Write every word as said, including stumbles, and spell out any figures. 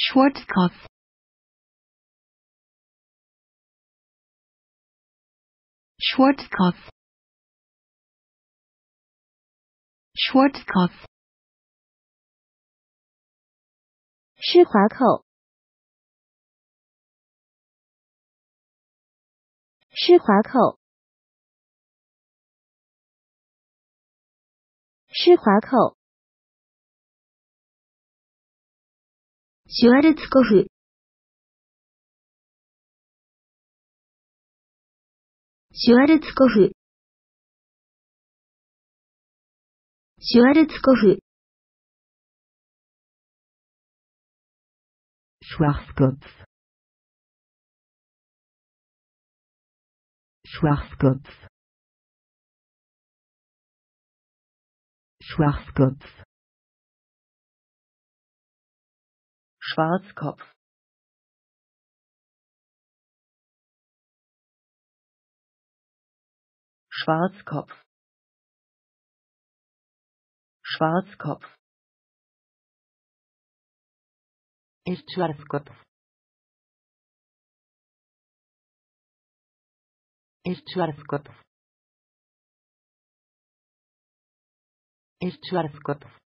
Schwarzkopf. Schwarzkopf. Schwarzkopf. Schwarzkopf. 施华蔻，施华蔻，シュワルツコフ，シュワルツコフ，シュワルツコフ，Schwarzkopf。 Schwarzkopf. Schwarzkopf. Schwarzkopf. Schwarzkopf. Schwarzkopf. Ist Schwarzkopf. Ist Schwarzkopf. Ist Schwarzkopf.